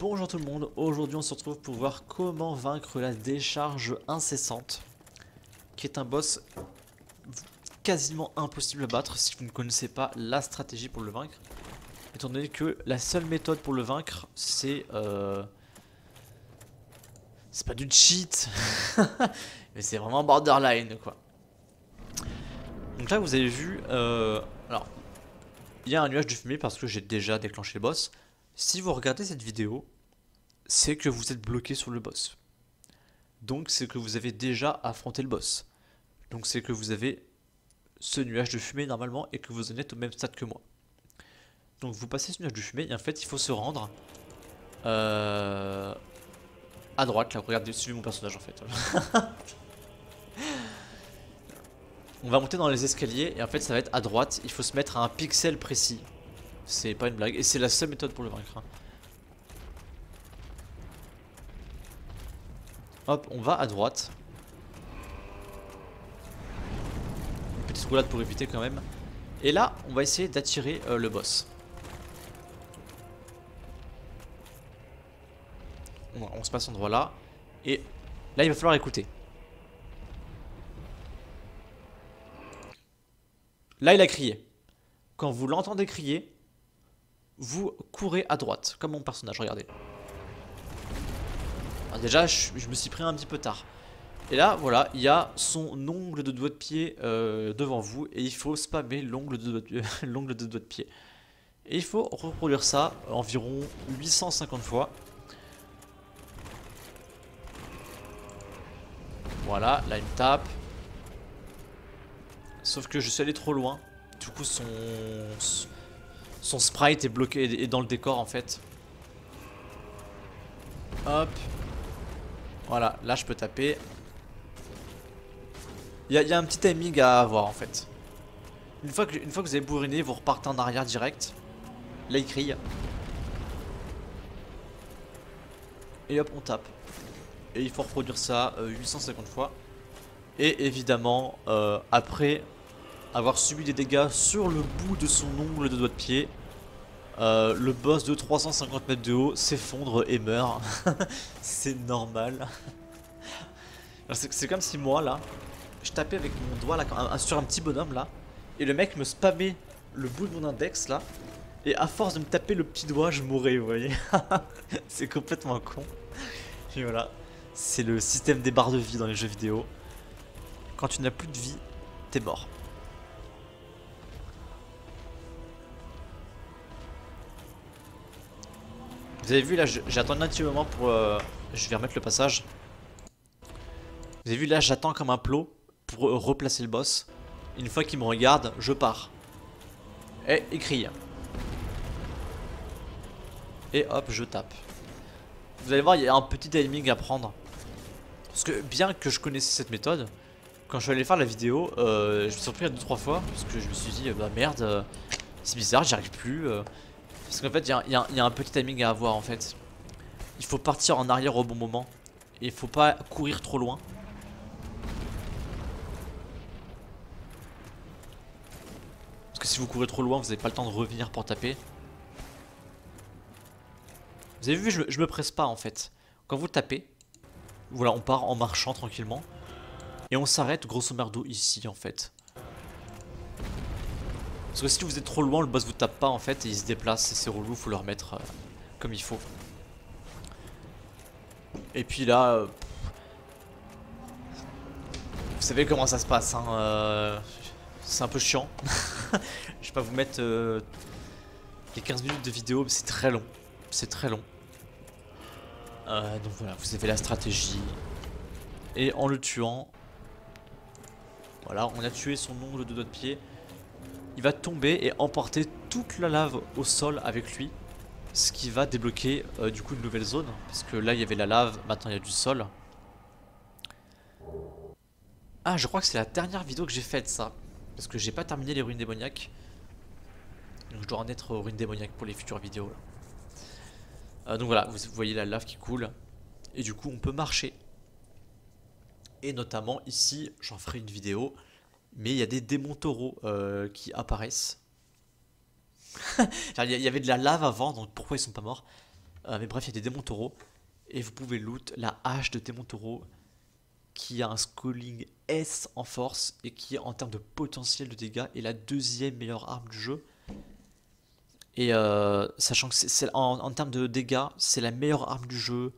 Bonjour tout le monde, aujourd'hui on se retrouve pour voir comment vaincre la décharge incessante, qui est un boss quasiment impossible à battre si vous ne connaissez pas la stratégie pour le vaincre, étant donné que la seule méthode pour le vaincre c'est pas du cheat mais c'est vraiment borderline quoi. Donc là vous avez vu, alors il y a un nuage de fumée parce que j'ai déjà déclenché le boss. Si vous regardez cette vidéo, c'est que vous êtes bloqué sur le boss. Donc c'est que vous avez déjà affronté le boss. Donc c'est que vous avez ce nuage de fumée normalement et que vous en êtes au même stade que moi. Donc vous passez ce nuage de fumée et en fait il faut se rendre à droite. Là regardez, suivez mon personnage en fait. On va monter dans les escaliers et en fait ça va être à droite. Il faut se mettre à un pixel précis. C'est pas une blague et c'est la seule méthode pour le vaincre hein. Hop, on va à droite. Une petite roulade pour éviter quand même. Et là on va essayer d'attirer le boss. On se passe en droit là. Et là il va falloir écouter. Là il a crié. Quand vous l'entendez crier, vous courez à droite, comme mon personnage, regardez. Alors déjà, je me suis pris un petit peu tard. Et là, voilà, il y a son ongle de doigt de pied devant vous. Et il faut spammer l'ongle de doigt de pied. Et il faut reproduire ça environ 850 fois. Voilà, là il me tape. Sauf que je suis allé trop loin. Du coup, son sprite est bloqué et dans le décor en fait. Hop. Voilà, là je peux taper. Il y a un petit timing à avoir en fait. Une fois que vous avez bourriné, vous repartez en arrière direct. Là il crie. Et hop, on tape. Et il faut reproduire ça 850 fois. Et évidemment, après avoir subi des dégâts sur le bout de son ongle de doigt de pied, le boss de 350 mètres de haut s'effondre et meurt. C'est normal. C'est comme si moi là, je tapais avec mon doigt là, sur un petit bonhomme là, et le mec me spammait le bout de mon index là, et à force de me taper le petit doigt, je mourrais, vous voyez. C'est complètement con. Et voilà, c'est le système des barres de vie dans les jeux vidéo. Quand tu n'as plus de vie, t'es mort. Vous avez vu là, j'attends un petit moment pour... je vais remettre le passage. Vous avez vu là, j'attends comme un plot pour replacer le boss. Une fois qu'il me regarde, je pars. Et il crie. Et hop, je tape. Vous allez voir, il y a un petit timing à prendre. Parce que bien que je connaissais cette méthode, quand je suis allé faire la vidéo, je me suis surpris à 2-3 fois. Parce que je me suis dit, bah merde, c'est bizarre, j'y arrive plus. Parce qu'en fait il y a un petit timing à avoir en fait. Il faut partir en arrière au bon moment. Et il faut pas courir trop loin. Parce que si vous courez trop loin, vous n'avez pas le temps de revenir pour taper. Vous avez vu, je me presse pas en fait. Quand vous tapez, voilà, on part en marchant tranquillement. Et on s'arrête grosso merdo ici en fait. Parce que si vous êtes trop loin, le boss vous tape pas en fait et il se déplace, et c'est relou, faut le remettre comme il faut. Et puis là, vous savez comment ça se passe hein, c'est un peu chiant. Je vais pas vous mettre les 15 minutes de vidéo, mais c'est très long. C'est très long. Donc voilà, vous avez la stratégie. Et en le tuant, voilà, on a tué son ongle de doigt de pied. Il va tomber et emporter toute la lave au sol avec lui. Ce qui va débloquer du coup une nouvelle zone. Parce que là il y avait la lave, maintenant il y a du sol. Ah, je crois que c'est la dernière vidéo que j'ai faite ça. Parce que j'ai pas terminé les ruines démoniaques. Donc je dois en être aux ruines démoniaques pour les futures vidéos là. Donc voilà, vous voyez la lave qui coule. Et du coup on peut marcher. Et notamment ici, j'en ferai une vidéo. Mais il y a des démons taureaux qui apparaissent. Il y avait de la lave avant, donc pourquoi ils sont pas morts? Mais bref, il y a des démons taureaux. Et vous pouvez loot la hache de démon taureau qui a un scaling S en force et qui en termes de potentiel de dégâts est la deuxième meilleure arme du jeu. Et sachant que c'est, en termes de dégâts, c'est la meilleure arme du jeu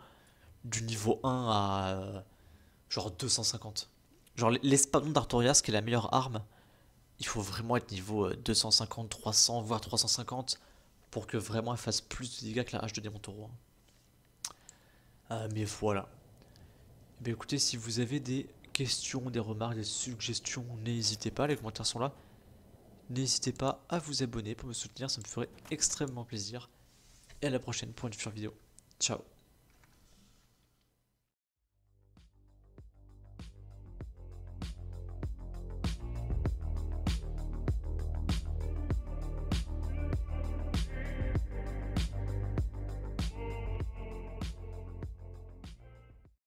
du niveau 1 à genre 250. Genre l'espadon d'Artorias qui est la meilleure arme, il faut vraiment être niveau 250, 300 voire 350 pour que vraiment elle fasse plus de dégâts que la hache de démon taureau. Mais voilà. Eh bien, écoutez, si vous avez des questions, des remarques, des suggestions, n'hésitez pas, les commentaires sont là. N'hésitez pas à vous abonner pour me soutenir, ça me ferait extrêmement plaisir. Et à la prochaine pour une future vidéo. Ciao.